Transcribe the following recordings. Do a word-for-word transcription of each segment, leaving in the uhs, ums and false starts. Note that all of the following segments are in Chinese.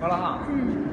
好了哈。嗯。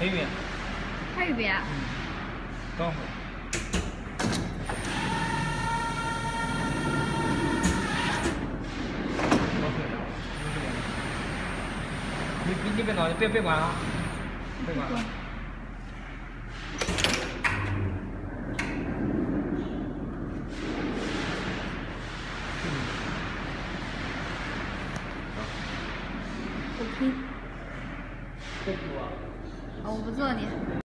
那边，还有一边，嗯，等会儿。 你别你别闹，你别别管啊，别管。OK。 我不做你。